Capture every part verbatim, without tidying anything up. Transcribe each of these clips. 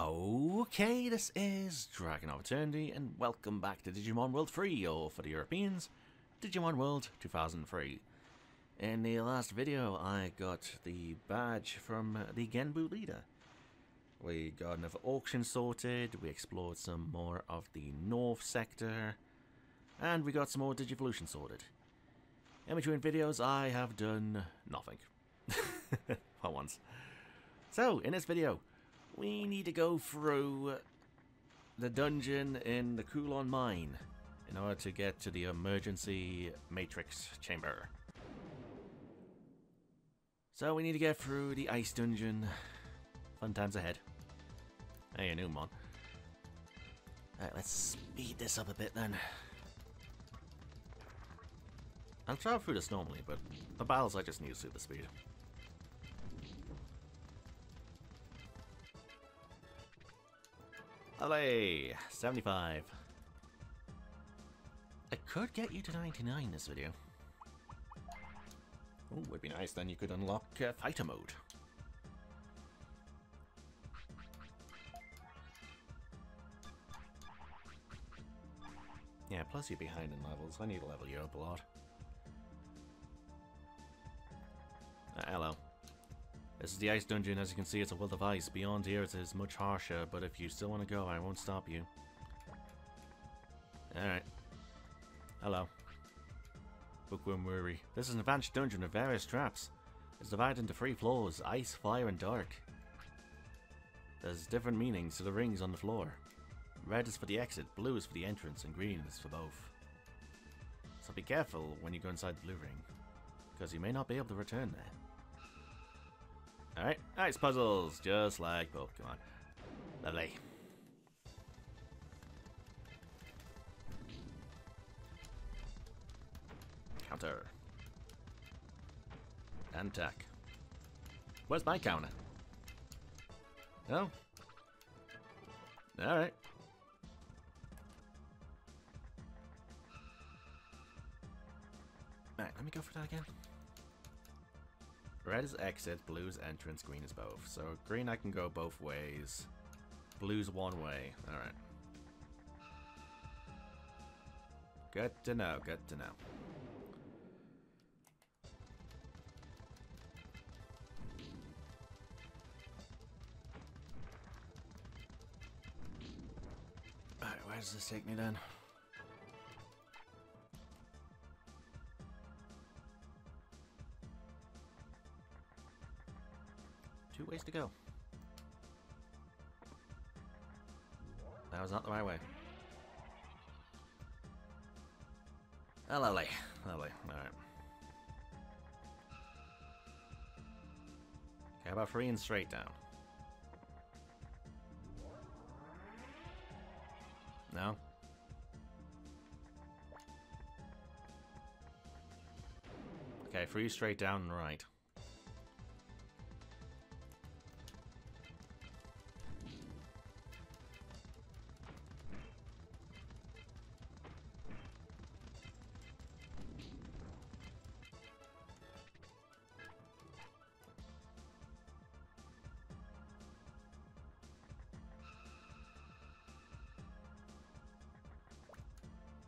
Okay, this is Dragon of Eternity, and welcome back to Digimon World three, or for the Europeans, Digimon World two thousand three. In the last video, I got the badge from the Genbu leader. We got another auction sorted, we explored some more of the North sector, and we got some more Digivolution sorted. In between videos, I have done nothing. For once. So, in this video, we need to go through the dungeon in the Coulomb Mine in order to get to the emergency matrix chamber. So we need to get through the ice dungeon. Fun times ahead. Hey, a new mon. Alright, let's speed this up a bit then. I'll travel through this normally, but the battles I just need super speed. Alley, seventy-five. I could get you to ninety-nine this video. Oh, would be nice, then you could unlock uh, fighter mode. Yeah, plus you're behind in levels. I need to level you up a lot. Uh, hello. This is the ice dungeon. As you can see, it's a world of ice. Beyond here it is much harsher, but if you still want to go, I won't stop you. Alright. Hello. Bookworm Worry. This is an advanced dungeon with various traps. It's divided into three floors: ice, fire and dark. There's different meanings to the rings on the floor. Red is for the exit, blue is for the entrance, and green is for both. So be careful when you go inside the blue ring, because you may not be able to return there. Alright, ice puzzles, just like Pokemon. Lovely. Counter. And attack. Where's my counter? Oh. Alright. Alright, let me go for that again. Red is exit, blue is entrance, green is both. So green I can go both ways. Blue's one way. Alright. Good to know, good to know. Alright, where does this take me then? Two ways to go. That was not the right way. Oh, lovely. Lovely. Alright. Okay, about three and straight down. No? Okay, three straight down and right.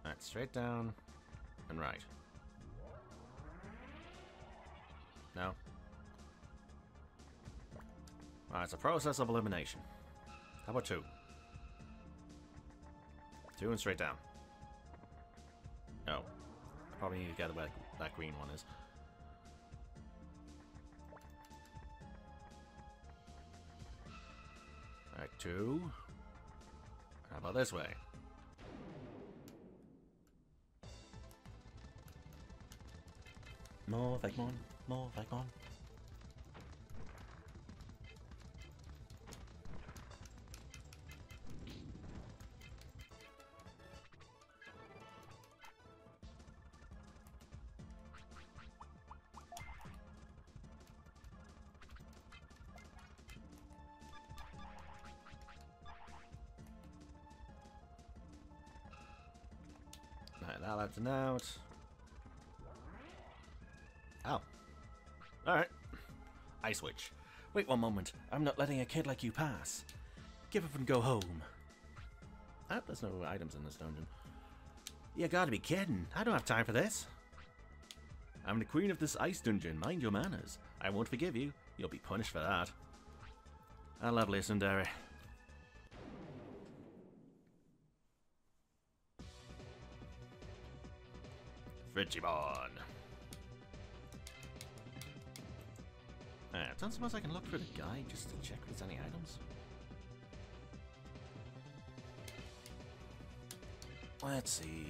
Alright, straight down and right. No. Alright, it's a process of elimination. How about two? Two and straight down. No. I probably need to gather where that green one is. Alright, two. How about this way? More Vagmon, more Vagmon. Alright, that'll have to note. Oh. Alright. I switch. Wait one moment. I'm not letting a kid like you pass. Give up and go home. I hope there's no items in this dungeon. You gotta be kidding. I don't have time for this. I'm the queen of this ice dungeon. Mind your manners. I won't forgive you. You'll be punished for that. Ah, lovely, Sundari. Frigimon. I don't suppose I can look for the guy just to check if there's any items. Let's see.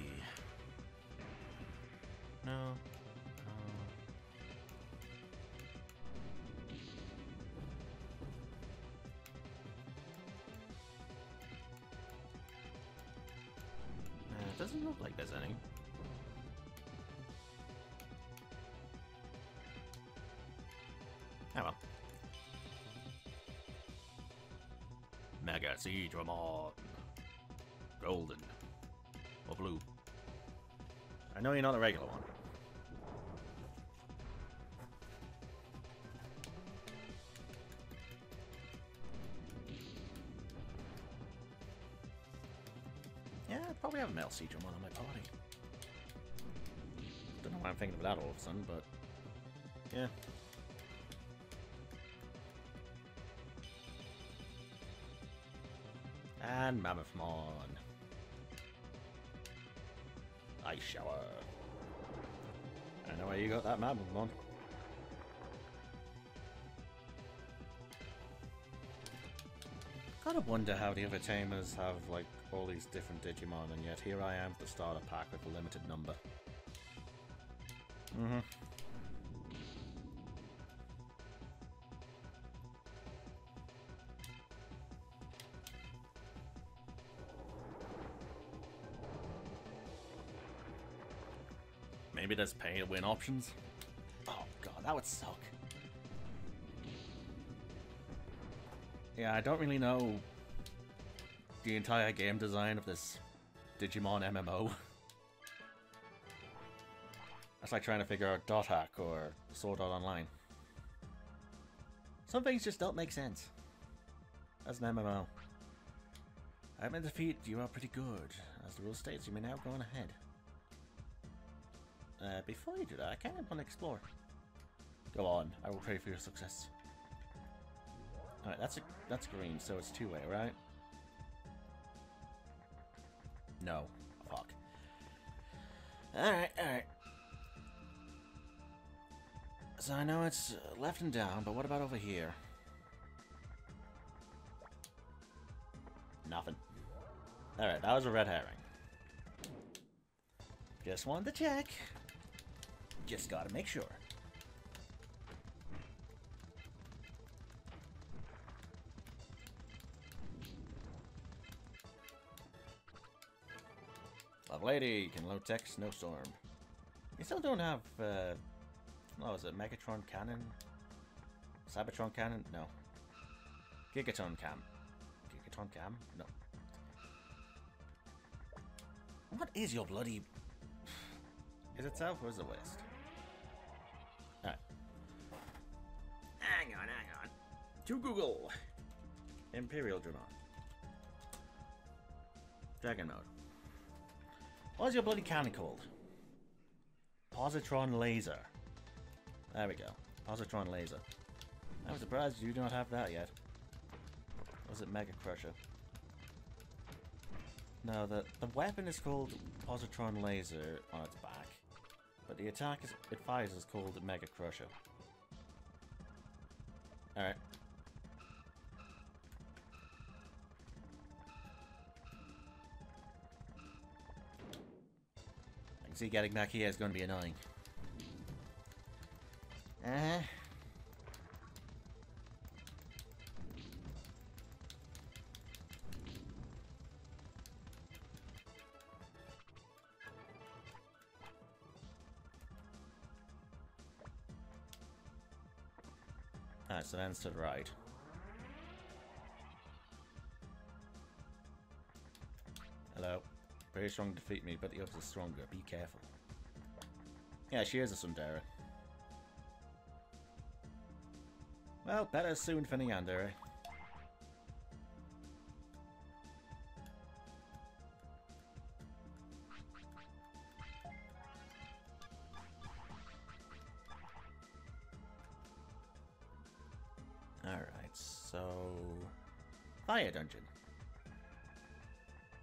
No. Doesn't look like there's any. Oh well. MegaSeadramon. Golden. Or blue. I know you're not a regular one. Probably have a Metal Seedramon on my party. Don't know why I'm thinking of that all of a sudden, but yeah. And Mammothmon. Ice Shower. I know where you got that Mammothmon. Gotta wonder how the other tamers have, like, all these different Digimon, and yet here I am with the starter pack with a limited number. Mm-hmm. Maybe there's pay-to-win options? Oh god, that would suck. Yeah, I don't really know the entire game design of this Digimon M M O. That's like trying to figure out Dot Hack or Sword Art Online. Some things just don't make sense. As an M M O. I'm in defeat, you are pretty good. As the rule states, you may now go on ahead. Uh, before you do that, I kind of want to explore. Go on, I will pray for your success. Alright, that's a, that's green, so it's two-way, right? No. Fuck. Alright, alright. So I know it's left and down, but what about over here? Nothing. Alright, that was a red herring. Just wanted to check. Just gotta make sure. Lady can low tech snowstorm. You still don't have uh what was it, Megatron Cannon? Cybertron Cannon? No. Gigaton Cam. Gigaton Cam? No. What is your bloody Is it south or is it west? Alright. Hang on, hang on. To Google. Imperial Dramon. Dragon mode. What's your bloody cannon called? Positron laser. There we go. Positron laser. I'm surprised you do not have that yet. Or is it Mega Crusher? No, the, the weapon is called Positron laser on its back. But the attack is, it fires is called Mega Crusher. Alright. See, getting back here is going to be annoying. Uh-huh. Alright, so that's to the right. Hello. Very strong to defeat me, but the others are stronger. Be careful. Yeah, she is a Sundari. Well, better soon for Neander. So, Fire Dungeon.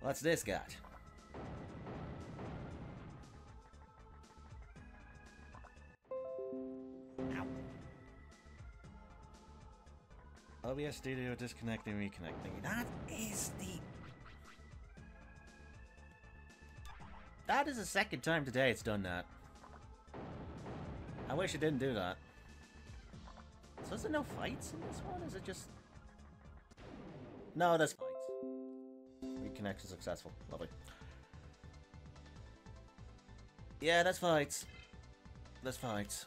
What's this got? O B S Studio disconnecting, reconnecting. That is the... That is the second time today it's done that. I wish it didn't do that. So is there no fights in this one? Is it just... No, there's fights. Reconnection successful. Lovely. Yeah, that's fights. That's fights.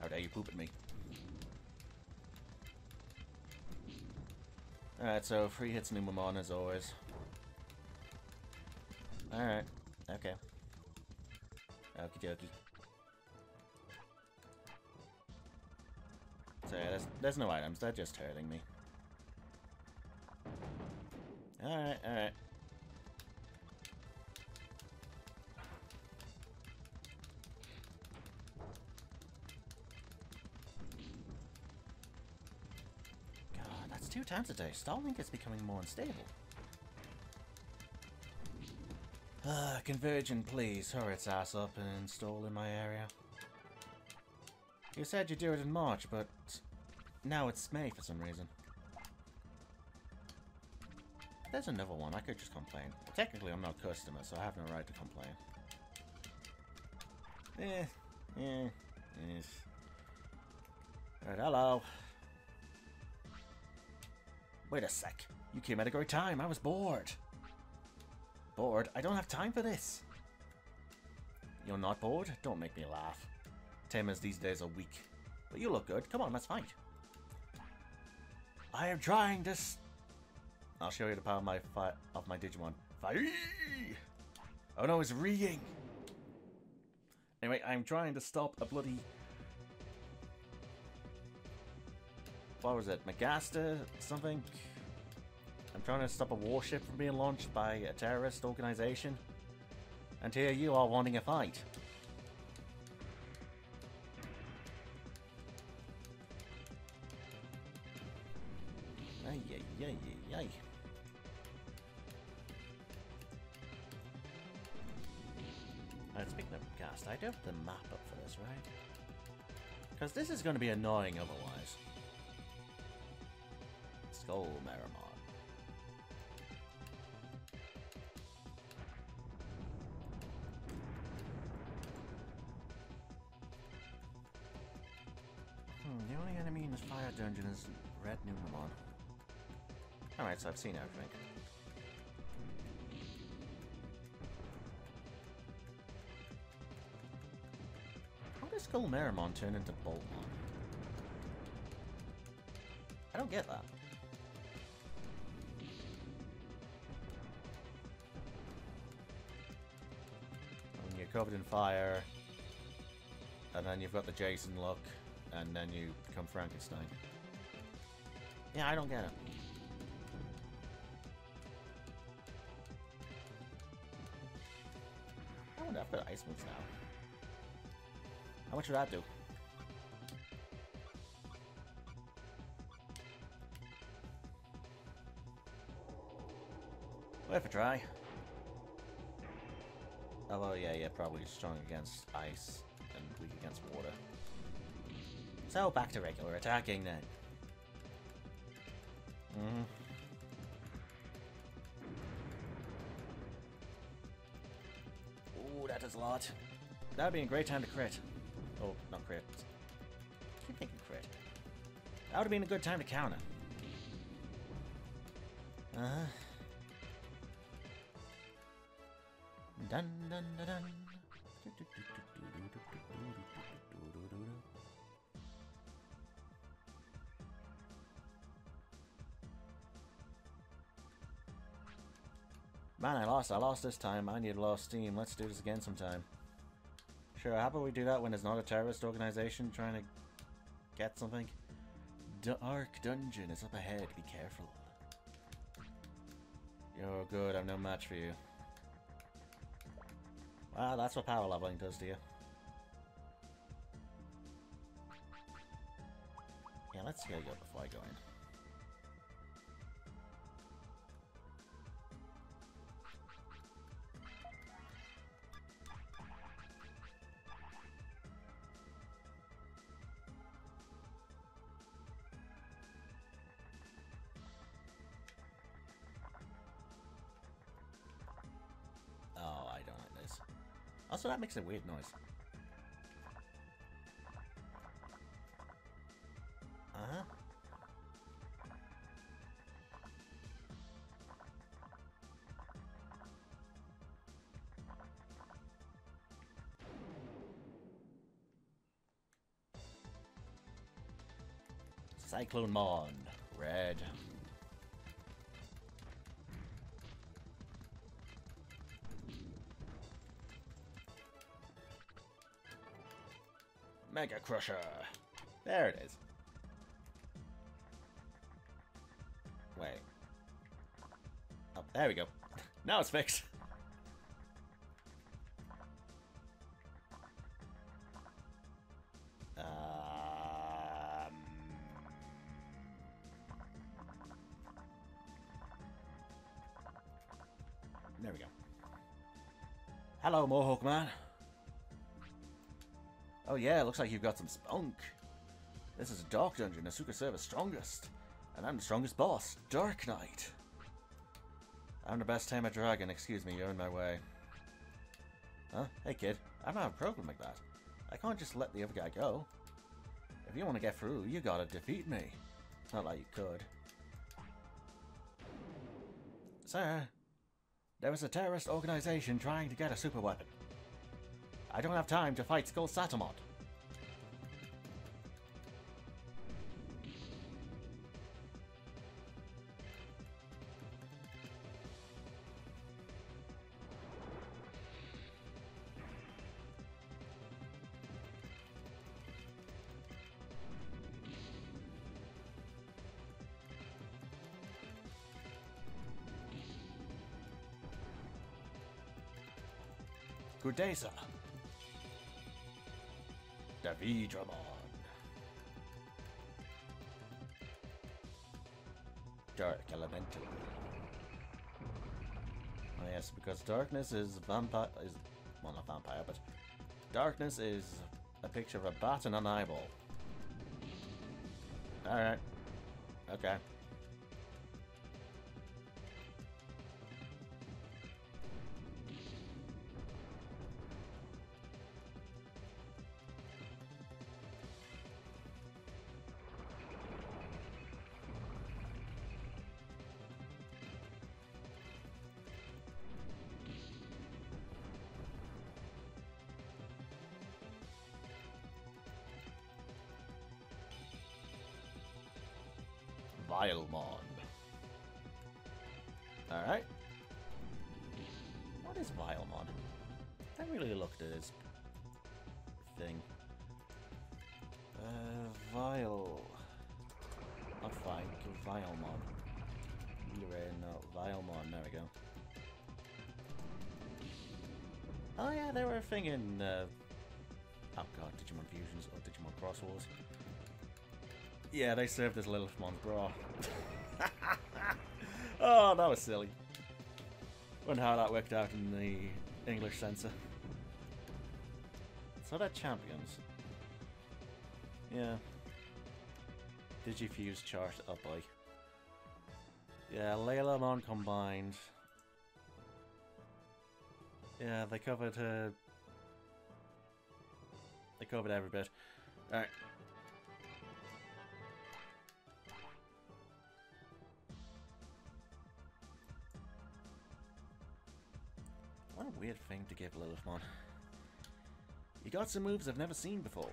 How dare you poop at me? Alright, so three hits Numemon as always. Alright, okay. Okie dokie. So yeah, there's, there's no items, they're just hurting me. Alright, alright. Two times a day, Starlink is becoming more unstable. Ah, uh, Convergent, please hurry its ass up and install in my area. You said you'd do it in March, but now it's May for some reason. There's another one, I could just complain. Technically, I'm not a customer, so I have no right to complain. Eh, eh, eh. Alright, hello. Wait a sec. You came at a great time. I was bored. Bored? I don't have time for this. You're not bored? Don't make me laugh. Tamers these days are weak. But you look good. Come on, let's fight. I am trying to... I'll show you the power of my fi of my Digimon. Fire! Oh no, it's reeing. Anyway, I'm trying to stop a bloody... What was it? Magasta? Something? I'm trying to stop a warship from being launched by a terrorist organization. And here you are wanting a fight. Ay, ay, ay, ay, ay. And speaking of Magasta, I do have the map up for this, right? Because this is going to be annoying otherwise. Skull Meramon. Hmm, the only enemy in this fire dungeon is Red Numemon. Alright, so I've seen everything. How does Skull Meramon turn into Boltmon? I don't get that. Covered in fire, and then you've got the Jason look, and then you become Frankenstein. Yeah, I don't get it. I wonder if I've got ice moves now. How much would that do? Worth a try. Although, yeah, yeah, probably strong against ice and weak against water. So, back to regular attacking then. Mm-hmm. Ooh, that does a lot. That would be a great time to crit. Oh, not crit. I keep thinking crit. That would have been a good time to counter. Uh-huh. Dun dun dun dun. Man, I lost. I lost this time. I need a lot of steam. Let's do this again sometime. Sure, how about we do that when it's not a terrorist organization trying to get something? Dark Dungeon is up ahead. Be careful. You're good. I'm no match for you. Wow, that's what power leveling does to you. let's see how you go before I go in. Oh, I don't like this. Also, that makes a weird noise. Uh-huh. Cyclone Mon, red. Mega Crusher. There it is. Wait. Oh, there we go. Now it's fixed. Um... There we go. Hello, Mohawk Man. Oh yeah, looks like you've got some spunk. This is a Dark Dungeon, Asuka server's strongest. And I'm the strongest boss, Dark Knight. I'm the best tamer dragon, excuse me, you're in my way. Huh? Hey kid, I don't have a problem like that. I can't just let the other guy go. If you want to get through, you gotta defeat me. Not like you could. Sir, there was a terrorist organization trying to get a super weapon. I don't have time to fight Skull Satamon. Good day, sir. Veemon. Dark Elemental. Oh yes, because darkness is vampire is well not vampire, but darkness is a picture of a bat and an eyeball. Alright. Okay. Vilemon. Alright. What is Vilemon? I haven't really looked at this thing. Uh, Vile. Not Vile, Vilemon. No, Vilemon, there we go. Oh yeah, they were a thing in, uh... oh god, Digimon Fusions or Digimon Cross Wars. Yeah, they served as Lilithmon's bra. Oh, that was silly. Wonder how that worked out in the English censor. So they're champions. Yeah. Digifuse chart up by. Yeah, Leila Mon combined. Yeah, they covered her. They covered every bit. Alright. What a weird thing to give Lilithmon. You got some moves I've never seen before.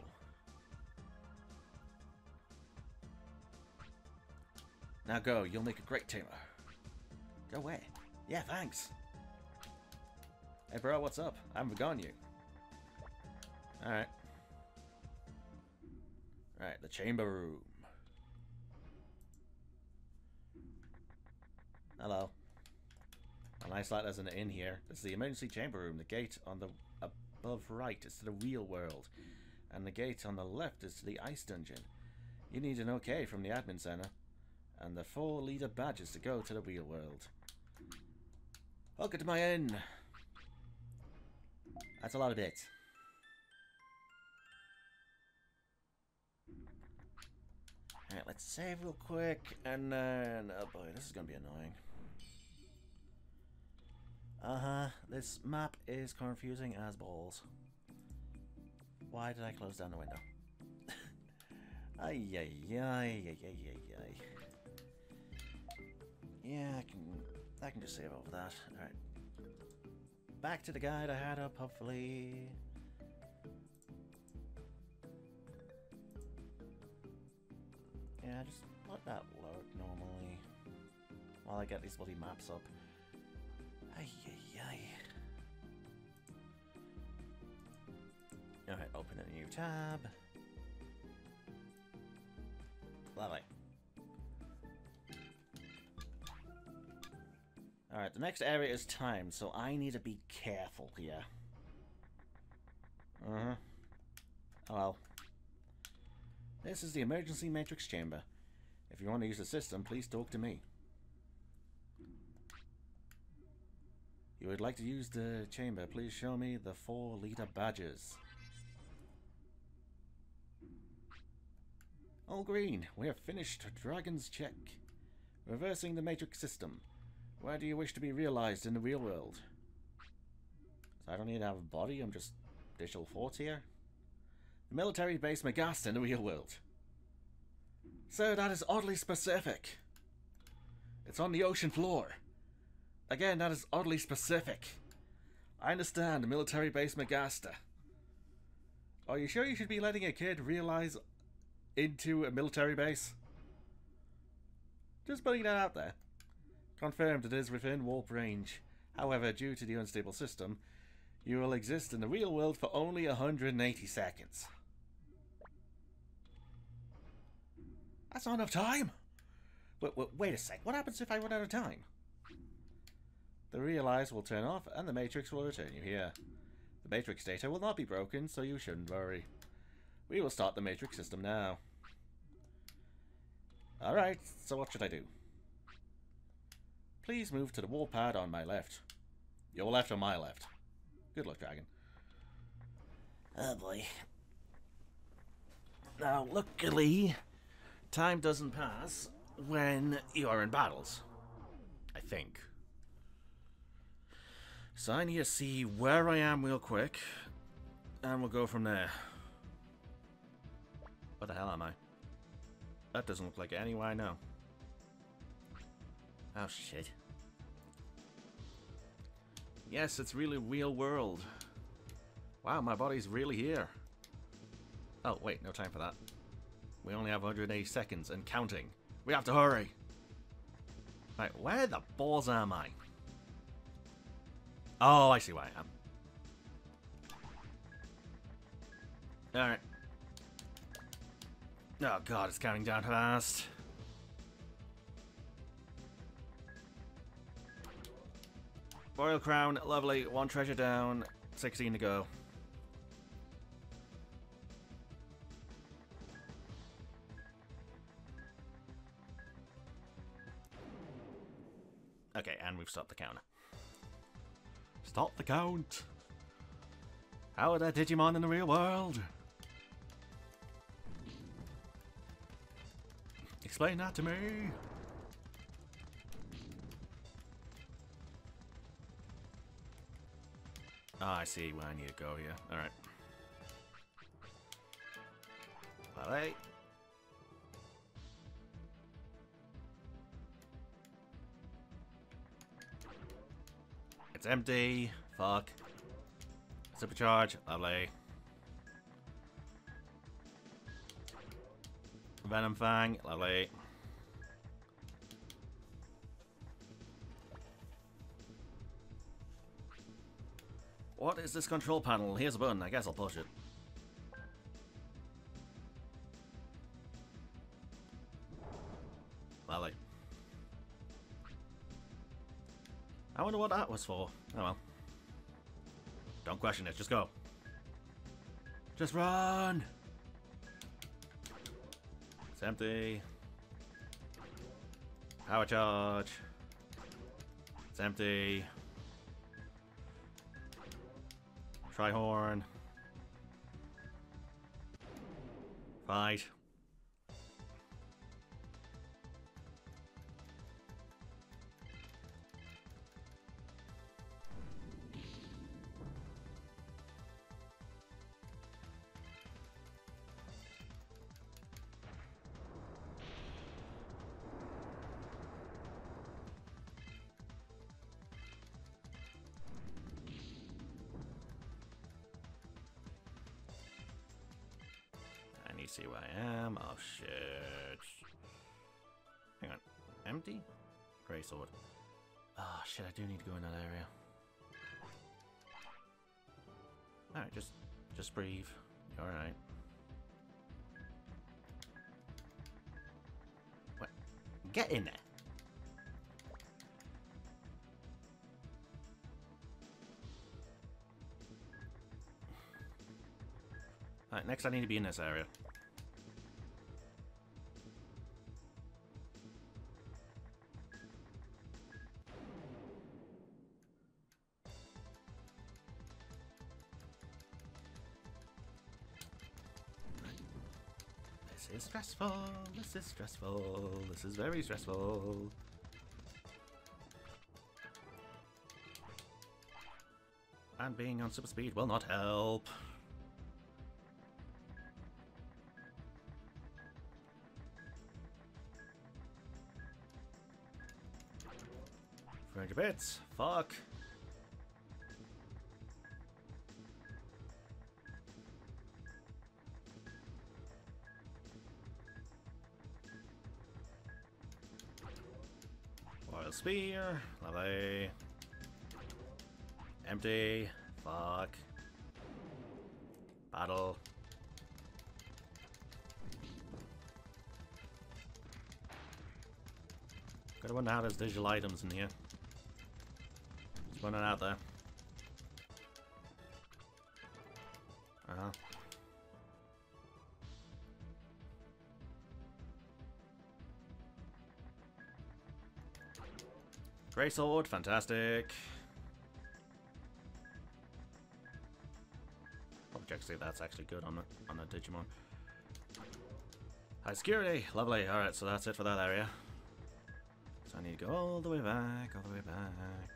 Now go, you'll make a great tamer. Go away. Yeah, thanks. Hey bro, what's up? I haven't forgotten you. Alright. Alright, the chamber room. Hello. A nice light, there's an inn here. This is the emergency chamber room. The gate on the above right is to the real world, and the gate on the left is to the ice dungeon. You need an okay from the admin center. And the four leader badges to go to the real world. Welcome to my inn. That's a lot of it. Alright, let's save real quick, and then... oh boy, this is going to be annoying. Uh-huh, this map is confusing as balls. Why did I close down the window? Ay, ay, ay, ay, ay, ay, ay. Yeah, I can, I can just save over that. Alright. Back to the guide I had up, hopefully. Yeah, just let that load normally while I get these bloody maps up. Ay, ay, ay. Alright, open a new tab. Lovely. Alright, the next area is time, so I need to be careful here. Uh-huh. Oh well. This is the emergency matrix chamber. If you want to use the system, please talk to me. You would like to use the chamber, please show me the four leader badges. All green, we have finished Dragon's Check. Reversing the matrix system. Where do you wish to be realized in the real world? So I don't need to have a body, I'm just digital fort here. The military base Magasta in the real world. So that is oddly specific. It's on the ocean floor. Again, that is oddly specific. I understand the military base Magasta. Are you sure you should be letting a kid realize into a military base? Just putting that out there. Confirmed it is within warp range. However, due to the unstable system, you will exist in the real world for only one hundred eighty seconds. That's not enough time! Wait, wait, wait a sec, what happens if I run out of time? The Realize will turn off and the Matrix will return you here. The Matrix data will not be broken, so you shouldn't worry. We will start the Matrix system now. Alright, so what should I do? Please move to the warp pad on my left. Your left or my left. Good luck, Dragon. Oh boy. Now, luckily, time doesn't pass when you are in battles. I think. So I need to see where I am real quick, and we'll go from there. Where the hell am I? That doesn't look like anywhere I know. Oh shit. Yes, it's really real world. Wow, my body's really here. Oh, wait, no time for that. We only have one hundred eighty seconds and counting. We have to hurry. Right, where the balls am I? Oh, I see where I am. Alright. Oh god, it's counting down fast. Royal Crown, lovely, one treasure down, sixteen to go. Okay, and we've stopped the counter. Stop the count! How are there Digimon in the real world? Explain that to me! Ah, oh, I see where I need to go here. Alright. Alright. It's empty. Fuck. Supercharge. Lovely. Venom Fang. Lovely. What is this control panel? Here's a button. I guess I'll push it. Lovely. I wonder what that was for. Oh well. Don't question it. Just go. Just run! It's empty. Power charge. It's empty. Trihorn. Fight. See where I am. Oh shit. Hang on. Empty? Grey sword. Ah, shit, I do need to go in that area. Alright, just just breathe. You're alright. What? Get in there. Alright, next I need to be in this area. This is stressful, this is stressful, this is very stressful. And being on super speed will not help. three hundred bits, fuck. Spear, lovely. Empty, fuck. Battle. Gotta wonder how there's digital items in here. Just running out there. Uh huh. Grey sword, fantastic. Probably check to see if that's actually good on the, on the Digimon. High security, lovely. Alright, so that's it for that area. So I need to go all the way back, all the way back.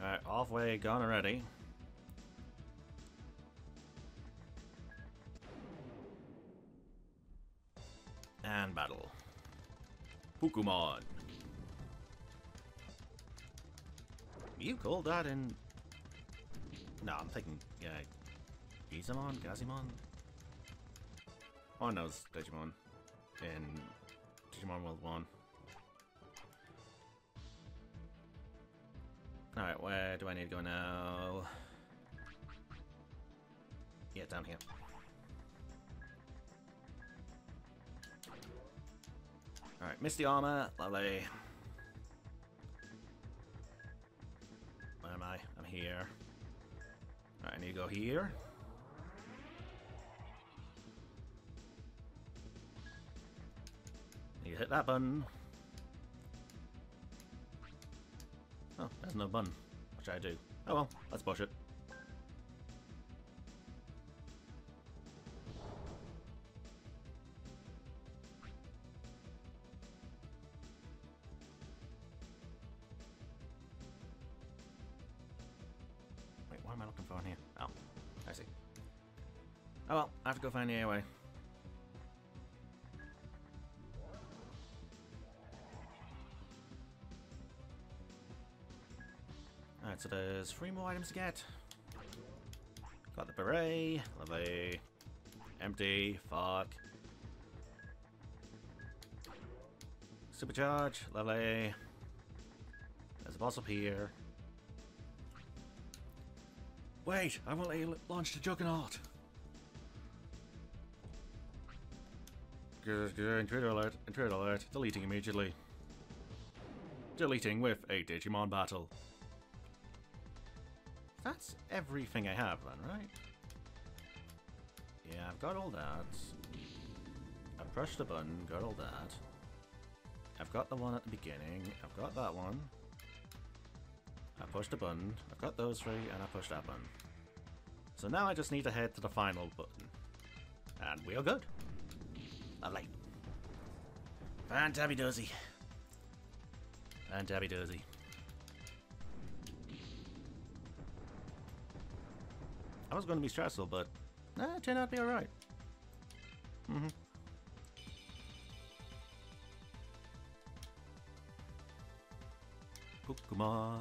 Alright, halfway gone already. And battle. Pokemon. You call that in... No, I'm thinking... Yeah, Gizamon? Gazimon? Oh no, it's Digimon. In Digimon World one. Alright, where do I need to go now? Yeah, down here. Alright, Misty Armor, lovely. Where am I? I'm here. Alright, I need to go here. Need to hit that button. Oh, there's no button. What should I do? Oh well, let's push it. Oh well, I have to go find the airway. Alright, so there's three more items to get. Got the beret, lovely. Empty, fuck. Supercharge, lovely. There's a boss up here. Wait, I won't let you launch the Juggernaut! Intruder alert, intruder alert, deleting immediately. Deleting with a Digimon battle. That's everything I have then, right? Yeah, I've got all that. I pressed the button, got all that. I've got the one at the beginning, I've got that one. I pushed the button, I've got those three, and I pushed that button. So now I just need to head to the final button. And we are good. Lovely. Fantabby-dozy. Fantabby-dozy. I was going to be stressful, but eh, it turned out to be alright. Mm-hmm. Pokemon.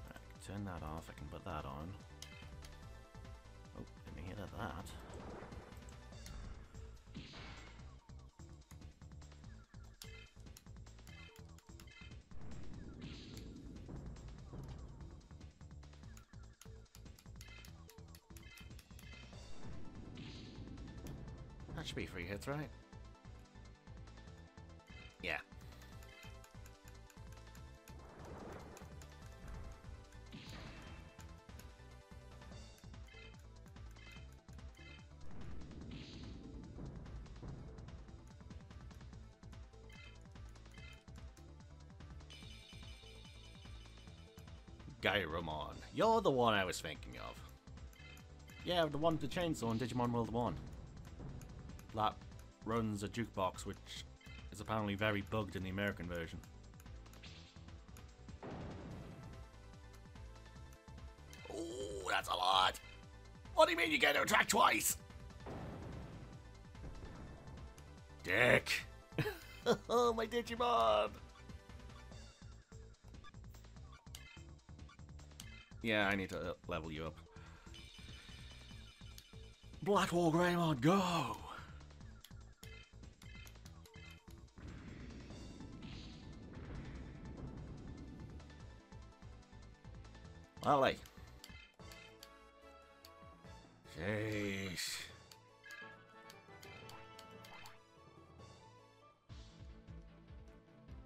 Alright, I can turn that off, I can put that on. Oh, let me hit at that. That should be three hits, right? Yeah. Gyaramon. You're the one I was thinking of. Yeah, the one with the chainsaw in Digimon World one. That runs a jukebox, which is apparently very bugged in the American version. Ooh, that's a lot! What do you mean you get to attack twice? Dick! Oh, my Digimon! Yeah, I need to level you up. Blackwall Greymon, go! Lovely. Jeez.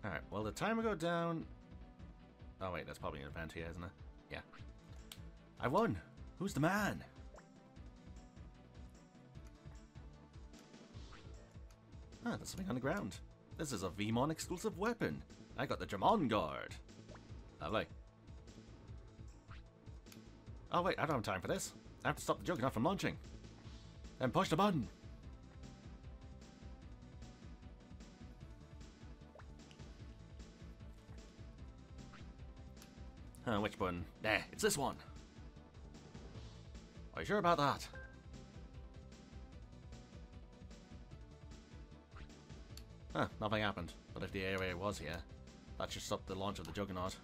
Alright, well the timer go down. Oh wait, that's probably an event here, isn't it? Yeah. I won! Who's the man? Ah, there's something on the ground. This is a Veemon exclusive weapon. I got the Dramon Guard. Lovely. Oh wait, I don't have time for this. I have to stop the juggernaut from launching. Then push the button. Huh, which button? There, it's this one. Are you sure about that? Huh, nothing happened. But if the area was here, that should stop the launch of the juggernaut.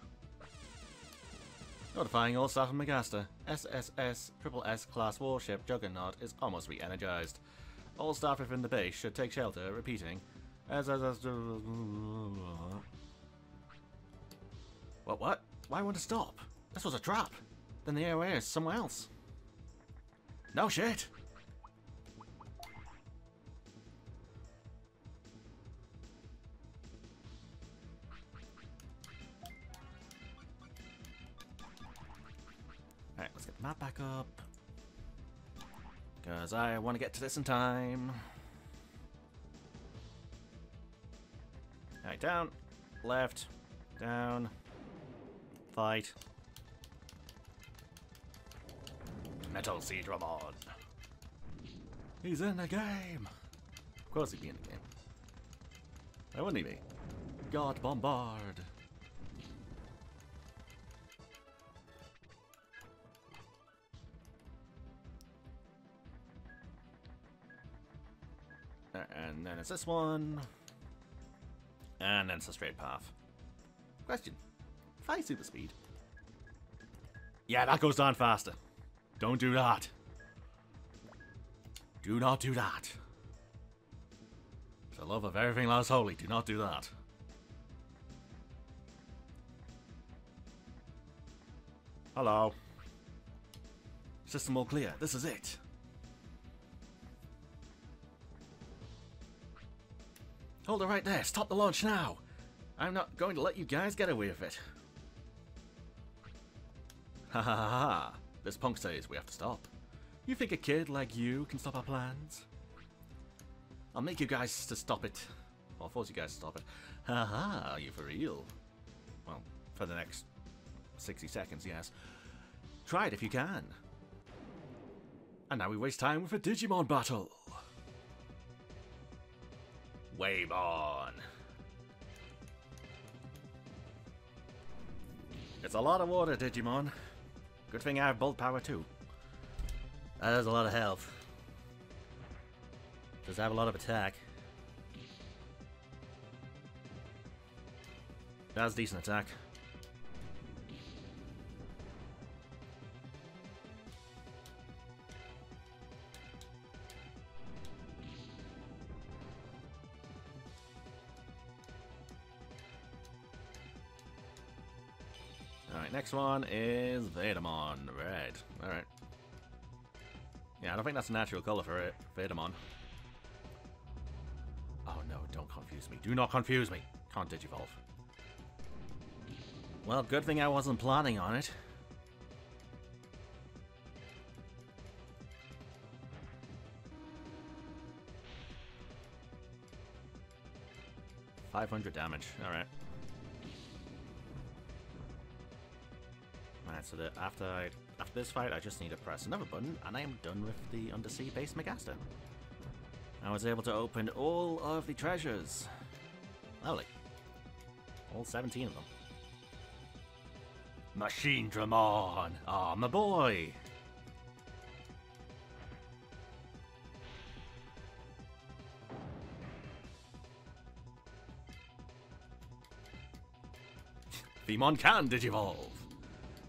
Notifying all staff in Magasta, S S S S S class warship Juggernaut is almost re-energized. All staff within the base should take shelter, repeating S S S. What, what? Why won't it stop? This was a trap. Then the airway is somewhere else. No shit! Map back up, because I want to get to this in time. Alright, down, left, down, fight. MegaSeadramon. He's in the game! Of course he'd be in the game. Why wouldn't he be? God bombard! And then it's this one. And then it's a straight path. Question. If I super speed. Yeah, that goes down faster. Don't do that. Do not do that. For the love of everything that is holy, do not do that. Hello. System all clear. This is it. Hold it right there! Stop the launch now! I'm not going to let you guys get away with it! Ha ha ha ha! This punk says we have to stop. You think a kid like you can stop our plans? I'll make you guys to stop it. I'll force you guys to stop it. Haha, are you for real? Well, for the next sixty seconds, yes. Try it if you can. And now we waste time with a Digimon battle. Wave on. It's a lot of water, Digimon. Good thing I have bolt power too. That has a lot of health. Does have a lot of attack. That's decent attack. Alright, next one is Veemon, red. Alright. Yeah, I don't think that's a natural color for it, Veemon. Oh no, don't confuse me. Do not confuse me. Can't digivolve. Well, good thing I wasn't planning on it. five hundred damage, alright. Alright, so that after I, after this fight, I just need to press another button, and I am done with the undersea-based Magasta. I was able to open all of the treasures. Lovely. All seventeen of them. MegaSeadramon! Ah, oh, my boy! Veemon can digivolve!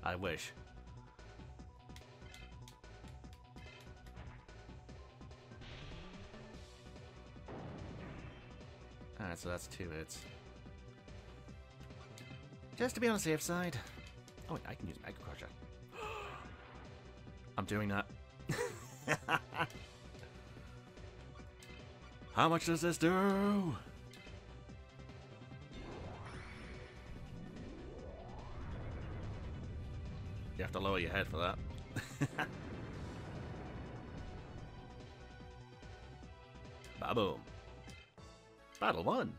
I wish. Alright, so that's two hits. Just to be on the safe side. Oh wait, I can use Mega Crusher. I'm doing that. How much does this do? You have to lower your head for that. Ba-boom. Battle one.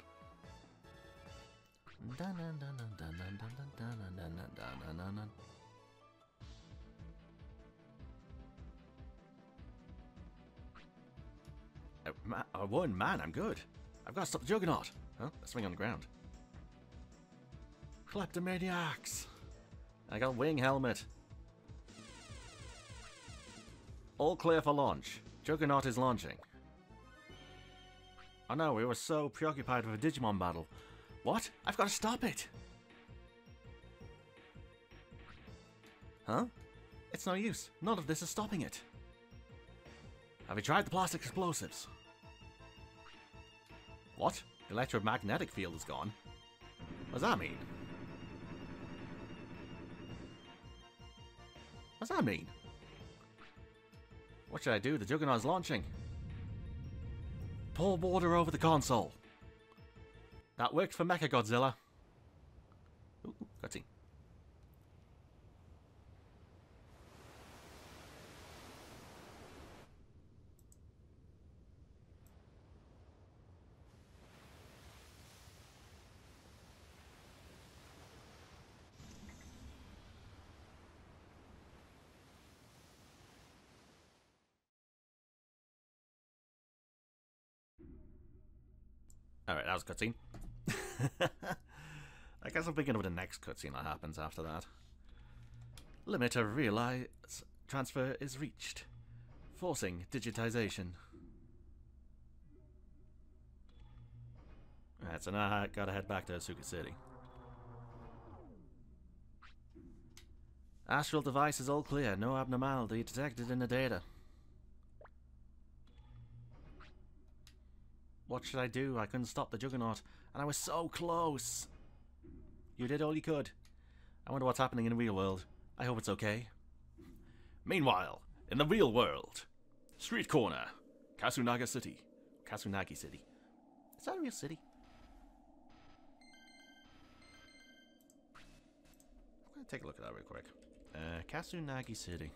Dun dun dun dun dun dun dun dun dun dun dun dun. I won, man, I'm good. I've got to stop the juggernaut. Huh? That's something on the ground. Kleptomaniacs! I got wing helmet. All clear for launch. Juggernaut is launching. Oh no, we were so preoccupied with a Digimon battle. What? I've got to stop it! Huh? It's no use. None of this is stopping it. Have you tried the plastic explosives? What? The electromagnetic field is gone. What does that mean? What does that mean? What should I do? The Juggernaut's launching. Pour water over the console. That worked for Mechagodzilla. Ooh, cutscene. Alright, that was a cutscene. I guess I'm thinking of the next cutscene that happens after that. Limit of realize transfer is reached. Forcing digitization. Alright, so now I gotta head back to Asuka City. Astral device is all clear. No abnormality detected in the data. What should I do? I couldn't stop the Juggernaut, and I was so close! You did all you could. I wonder what's happening in the real world. I hope it's okay. Meanwhile, in the real world, street corner, Kasunagi City. Kasunagi City. Is that a real city? I'm gonna take a look at that real quick. Uh, Kasunagi City.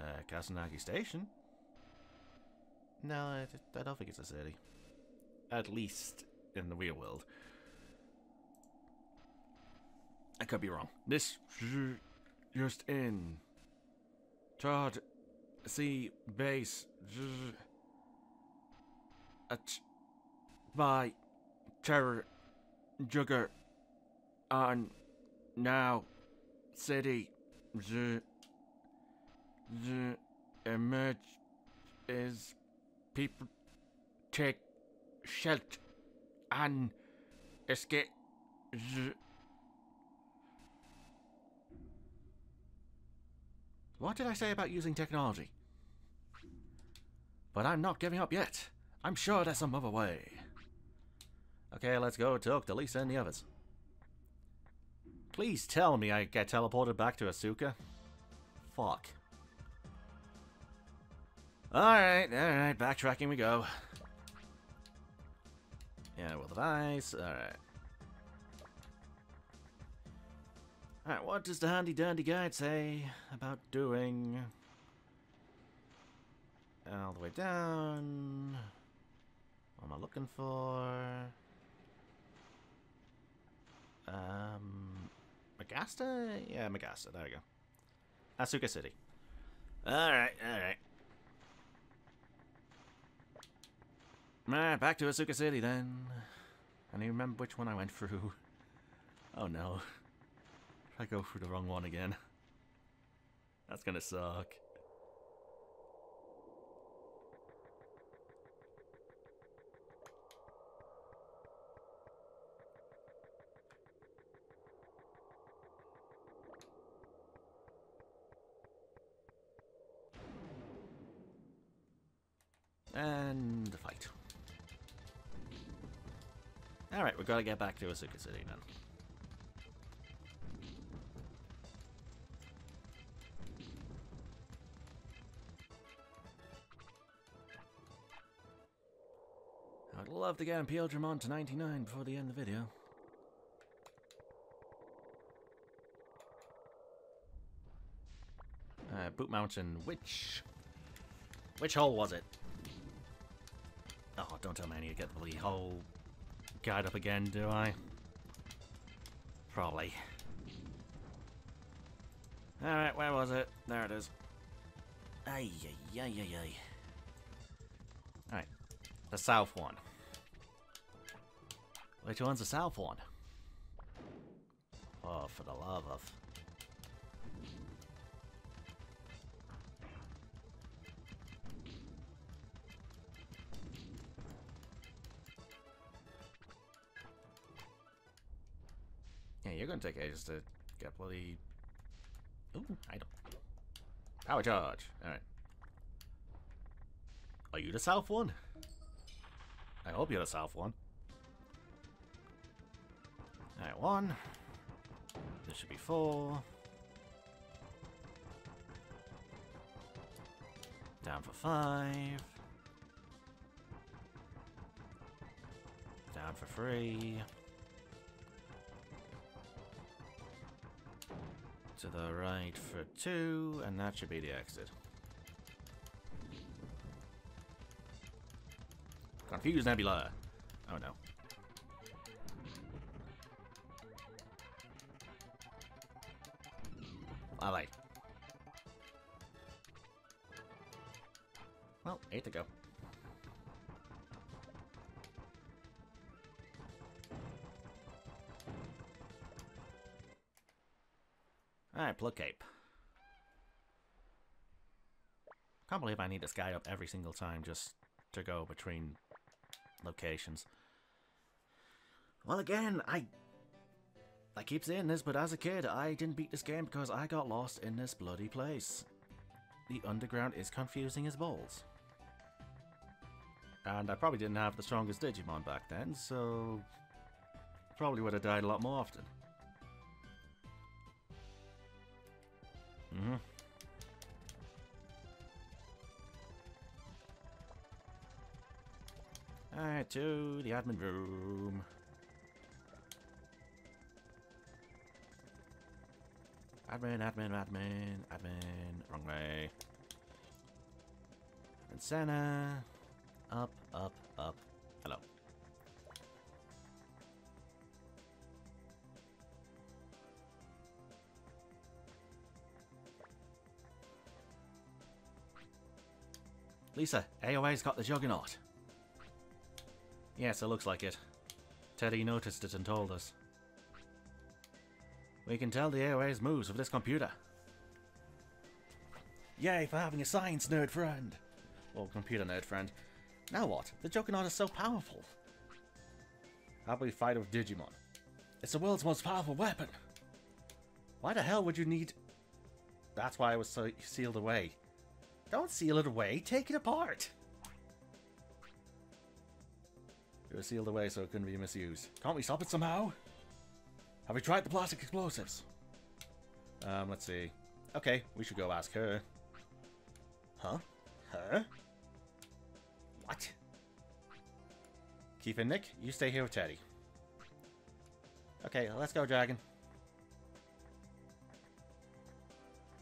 Uh, Kasunagi Station? No, I, I don't think it's a city. At least in the real world. I could be wrong. This just in. Todd C base at by terror jugger on now city z z emerge is people take shelter and escape z. What did I say about using technology? But I'm not giving up yet. I'm sure there's some other way. Okay, let's go talk to Lisa and the others. Please tell me I get teleported back to Asuka. Fuck. Alright, alright, backtracking we go. Yeah, well, the device, alright. Alright, what does the handy dandy guide say about doing? All the way down. What am I looking for? Um, Magasta? Yeah, Magasta, there we go. Asuka City. Alright, alright. Alright, back to Asuka City then. I don't remember which one I went through. Oh no. I go through the wrong one again. That's gonna suck. And the fight. Alright, we've got to get back to Asuka City then. I'd love to get MegaSeadramon to ninety-nine before the end of the video. Uh, Boot Mountain, which... Which hole was it? Oh, don't tell me I need to get the bloody hole guide up again, do I? Probably. Alright, where was it? There it is. Ay, ay, ay, ay, ay. Alright. The south one. Which one's the south one? Oh, for the love of... Yeah, you're gonna take ages to get bloody... Ooh, I don't... Power charge! Alright. Are you the south one? I hope you're the south one. Alright, one. This should be four. Down for five. Down for three. To the right for two, and that should be the exit. Confused Nebula. Oh no. All right. Well, eight to go. All right, plug cape. Can't believe I need to sky up every single time just to go between locations. Well, again, I I keep saying this, but as a kid, I didn't beat this game because I got lost in this bloody place. The underground is confusing as balls. And I probably didn't have the strongest Digimon back then, so... Probably would have died a lot more often. Mm-hmm. Alright, to the admin room. Admin, admin, admin, admin. Wrong way. And Senna. Up, up, up. Hello. Lisa, A O A's got the juggernaut. Yes, it looks like it. Teddy noticed it and told us. We can tell the A O A's moves with this computer. Yay for having a science nerd friend! Or computer nerd friend. Now what? The juggernaut is so powerful. How about we fight with Digimon? It's the world's most powerful weapon! Why the hell would you need... That's why it was so sealed away. Don't seal it away, take it apart! It was sealed away so it couldn't be misused. Can't we stop it somehow? Have we tried the plastic explosives? Um, let's see. Okay, we should go ask her. Huh? Her? What? Keith and Nick, you stay here with Teddy. Okay, let's go, Dragon.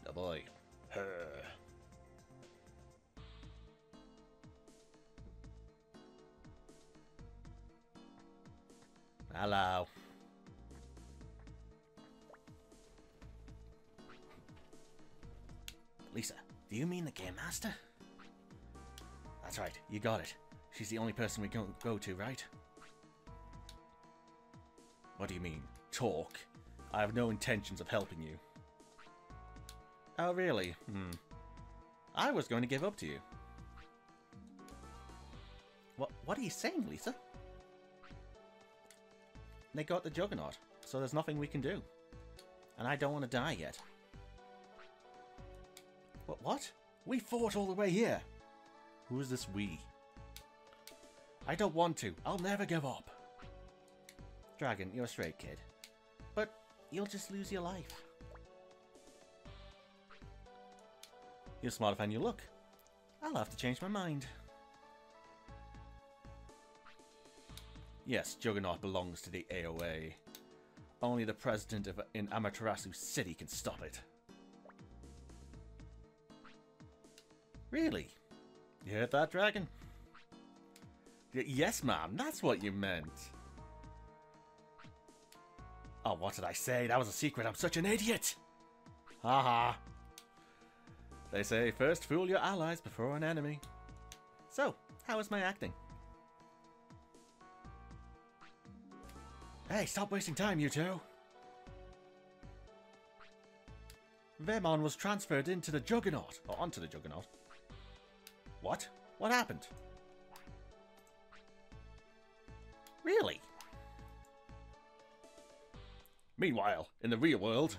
Oh boy. Her. Hello. Lisa, do you mean the Game Master? That's right, you got it. She's the only person we can go to, right? What do you mean, talk? I have no intentions of helping you. Oh, really? Hmm. I was going to give up to you. What, what are you saying, Lisa? They got the juggernaut, so there's nothing we can do. And I don't want to die yet. What? What? We fought all the way here! Who is this we? I don't want to. I'll never give up. Dragon, you're a straight kid. But you'll just lose your life. You're smarter than you look. I'll have to change my mind. Yes, Juggernaut belongs to the A O A. Only the president of, in Amaterasu City can stop it. Really? You heard that, Dragon? Y yes, ma'am, that's what you meant. Oh, what did I say? That was a secret. I'm such an idiot! Haha. They say, first fool your allies before an enemy. So, how is my acting? Hey, stop wasting time, you two! Vermon was transferred into the Juggernaut, or onto the Juggernaut. What? What happened? Really? Meanwhile, in the real world...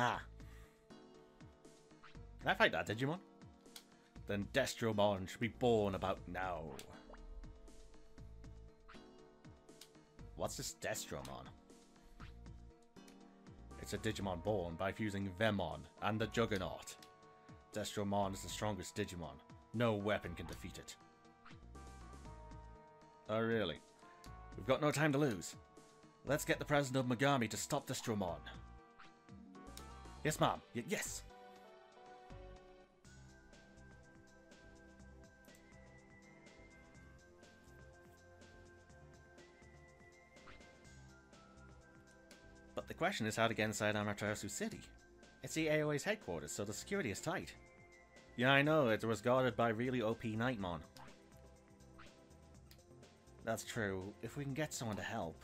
Ah. Can I fight that Digimon? Then Destromon should be born about now. What's this Destromon? It's a Digimon born by fusing Veemon and the Juggernaut. Destromon is the strongest Digimon. No weapon can defeat it. Oh really? We've got no time to lose. Let's get the president of Megami to stop Destromon. Yes, ma'am. Y yes. But The question is how to get inside Amaterasu City. It's the A O A's headquarters, so the security is tight. Yeah, I know, it was guarded by really O P Nightmon. That's true. If we can get someone to help...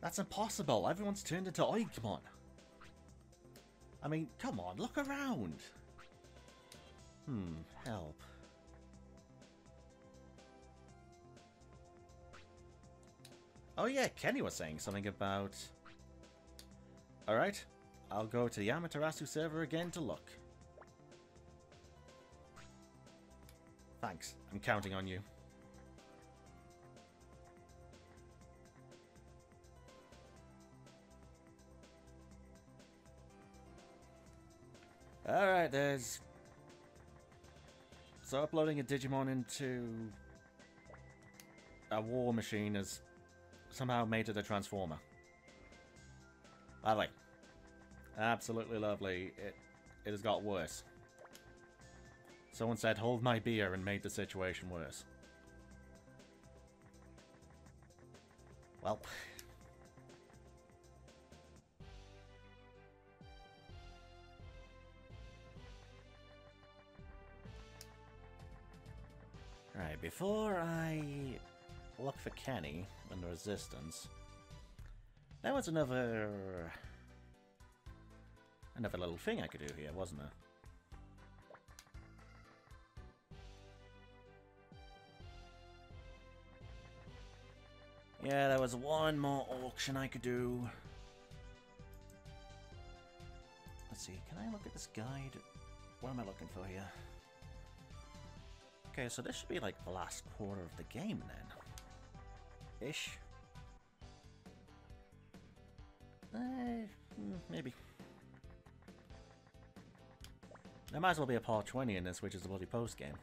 That's impossible! Everyone's turned into Oikmon! I mean, come on, look around! Hmm, help. Oh yeah, Kenny was saying something about... Alright, I'll go to the Amaterasu server again to look. Thanks, I'm counting on you. Alright, there's... So uploading a Digimon into... a war machine has somehow made it a transformer. Lovely. Absolutely lovely. It, it has got worse. Someone said, hold my beer, and made the situation worse. Well... Alright, before I look for Kenny and the Resistance, there was another... another little thing I could do here, wasn't there? Yeah, there was one more auction I could do. Let's see, can I look at this guide? What am I looking for here? Okay, so this should be like the last quarter of the game then. Ish. Eh, maybe. There might as well be a part twenty in this, which is the bloody post game.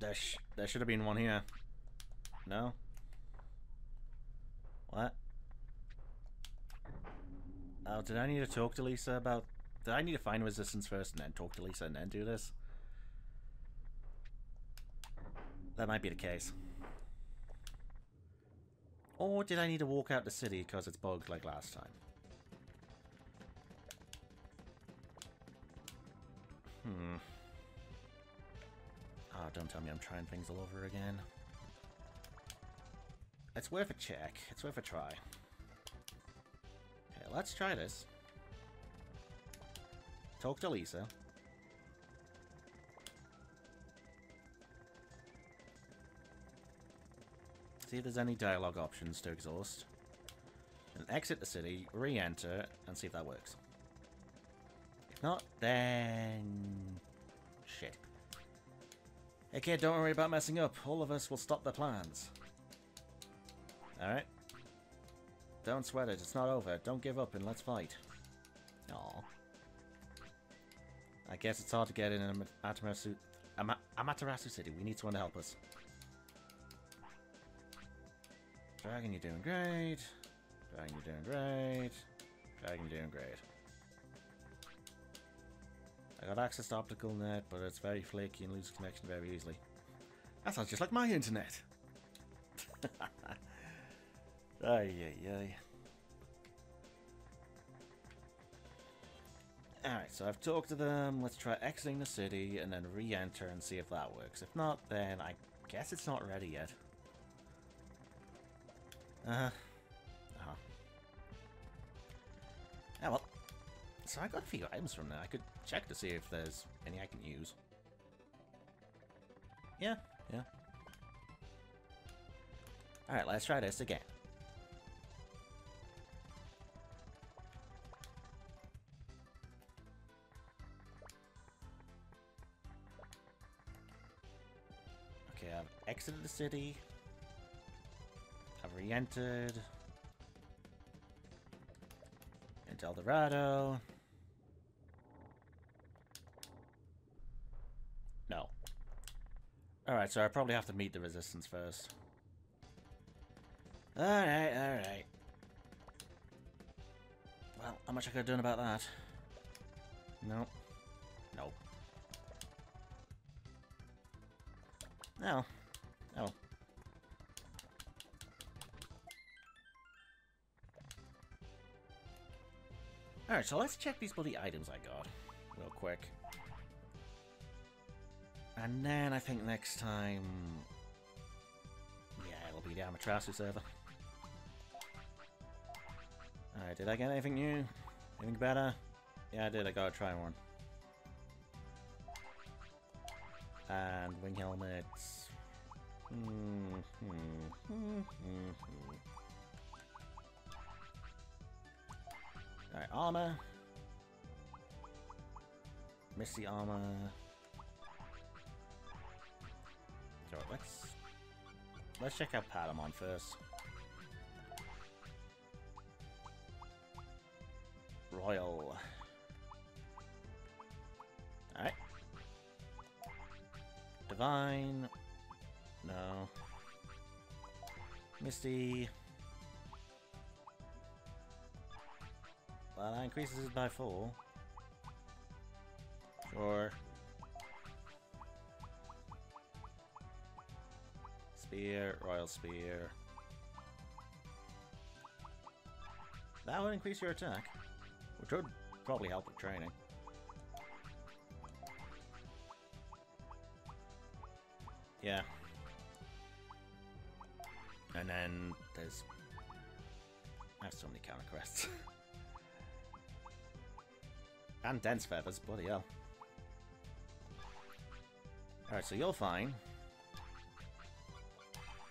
There, sh there should have been one here. No? What? Oh, did I need to talk to Lisa about... Did I need to find Resistance first and then talk to Lisa and then do this? That might be the case. Or did I need to walk out the city because it's bugged like last time? Hmm... Oh, don't tell me I'm trying things all over again. It's worth a check. It's worth a try. Okay, let's try this. Talk to Lisa. See if there's any dialogue options to exhaust. And exit the city, re-enter, and see if that works. If not, then... Shit. Hey kid, don't worry about messing up. All of us will stop the plans. Alright. Don't sweat it. It's not over. Don't give up and let's fight. Aww. I guess it's hard to get in Am Amaterasu, Am Amaterasu City. We need someone to help us. Dragon, you're doing great. Dragon, you're doing great. Dragon, you're doing great. I got access to optical net, but it's very flaky and loses connection very easily. That sounds just like my internet! Ay, ay, ay. Alright, so I've talked to them. Let's try exiting the city and then re-enter and see if that works. If not, then I guess it's not ready yet. Uh-huh. Uh-huh. Yeah, well... So I got a few items from there. I could check to see if there's any I can use. Yeah, yeah. Alright, let's try this again. Okay, I've exited the city. I've re-entered. Into El Dorado. No. Alright, so I probably have to meet the Resistance first. Alright, alright. much I could have done about that. No. No. No. Oh. Alright, so let's check these bloody items I got real quick. And then I think next time... yeah, it'll be the Amaterasu server. Alright, did I get anything new? Anything better? Yeah, I did. I gotta try one. And wing helmets. Mm-hmm. Mm-hmm. Alright, armor. Misty armor. So let's let's check out Patamon first. Royal. Alright. Divine. No. Misty. Well, that increases it by four. Sure. Spear, Royal Spear. That would increase your attack, which would probably help with training. Yeah. And then there's... I have so many counter crests. And dense feathers, bloody hell. Alright, so you're fine.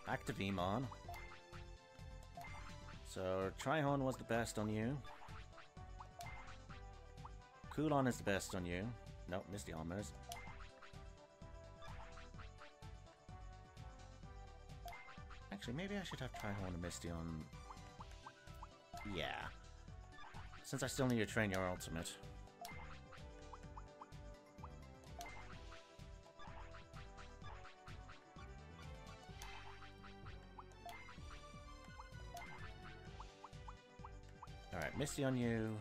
Back to Veemon. So, Trihorn was the best on you. Coulomb is the best on you. Nope, Misty Armors. Actually, maybe I should have Trihorn and Misty on... yeah. Since I still need to train your ultimate. Misty on you.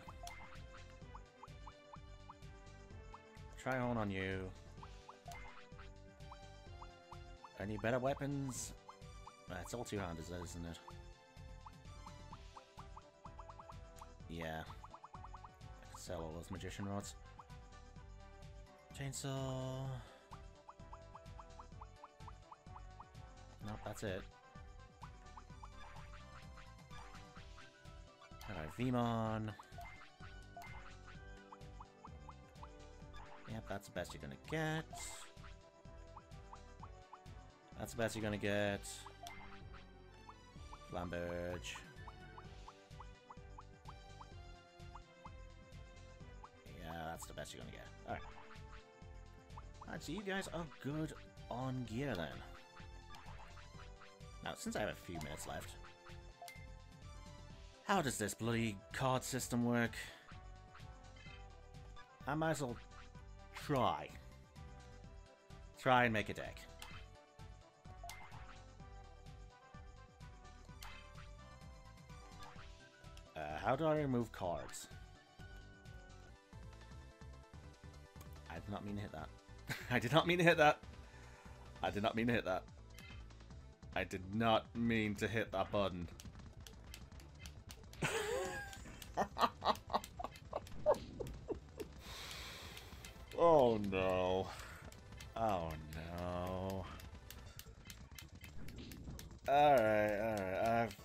Trihorn on you. Any better weapons? That's all two-handers, isn't it? Yeah. I could sell all those magician rods. Chainsaw. Nope, that's it. Alright, Veemon. Yep, that's the best you're gonna get. That's the best you're gonna get. Flamberge. Yeah, that's the best you're gonna get. Alright. Alright, so you guys are good on gear then. Now, since I have a few minutes left... how does this bloody card system work? I might as well try. Try and make a deck. Uh, how do I remove cards? I did not mean to hit that. I did not mean to hit that. I did not mean to hit that. I did not mean to hit that button. Oh no. Oh no. Alright, alright. I've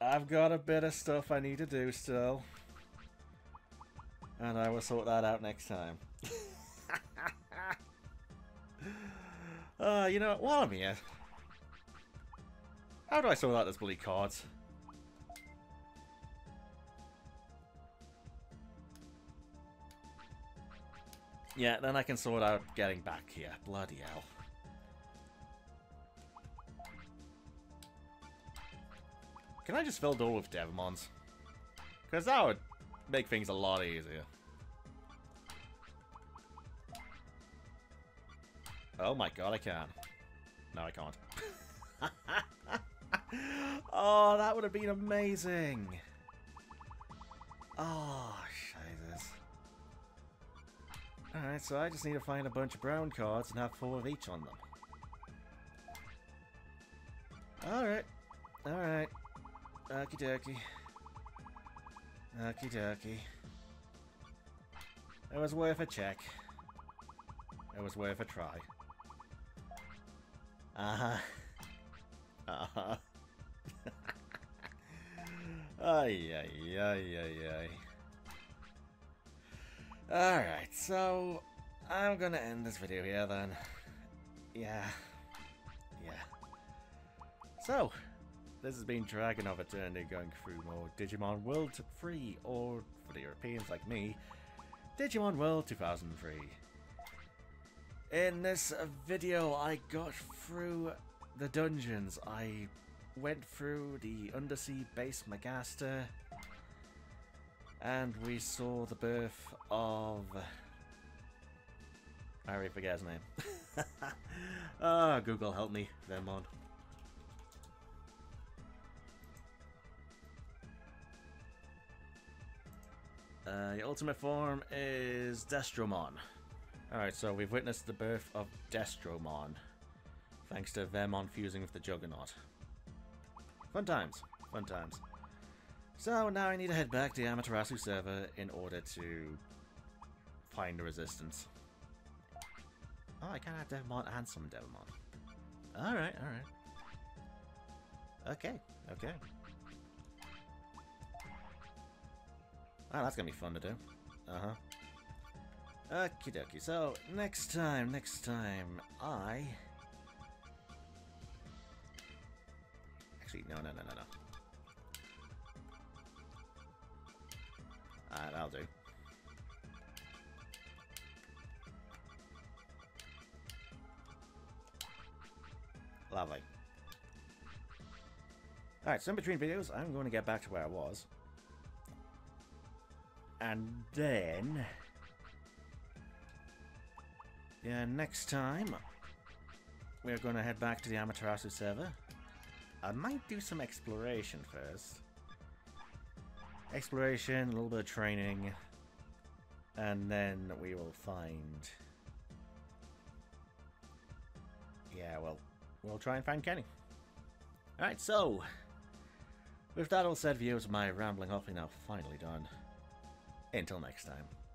I've got a bit of stuff I need to do still. And I will sort that out next time. uh, you know what? While I'm here, how do I sort out those bloody cards? Yeah, then I can sort out getting back here. Bloody hell. Can I just fill the door with Devamons? Because that would make things a lot easier. Oh my god, I can. No, I can't. Oh, that would have been amazing. Oh, Jesus. Alright, so I just need to find a bunch of brown cards and have four of each on them. Alright. Alright. Okie dokie. Okie dokie. It was worth a check. It was worth a try. Uh-huh. Uh-huh. Ay, ay, ay, ay, ay. Alright, so I'm gonna end this video here then. Yeah. Yeah. So, this has been Dragon of Eternity going through more Digimon World three, or for the Europeans like me, Digimon World two thousand three. In this video, I got through the dungeons. I went through the undersea base Magasta, and we saw the birth of... I already forget his name. Ah, oh, Google, help me, Vermon. Uh, your ultimate form is Destromon. Alright, so we've witnessed the birth of Destromon, thanks to Veemon fusing with the Juggernaut. Fun times, fun times. So now I need to head back to the Amaterasu server in order to find the resistance. Oh, I can't have Devamon and some Devamon. Alright, alright. Okay, okay. Oh, that's gonna be fun to do. Uh-huh. Okie dokie, so next time, next time, I... Actually, no, no, no, no, no. Ah, that'll do. Lovely. Alright, so in between videos, I'm going to get back to where I was. And then... Yeah, next time, we're going to head back to the Amaterasu server. I might do some exploration first. Exploration, a little bit of training, and then we will find... Yeah, well, we'll try and find Kenny. Alright, so, with that all said, viewers, my rambling off is now finally done. Until next time.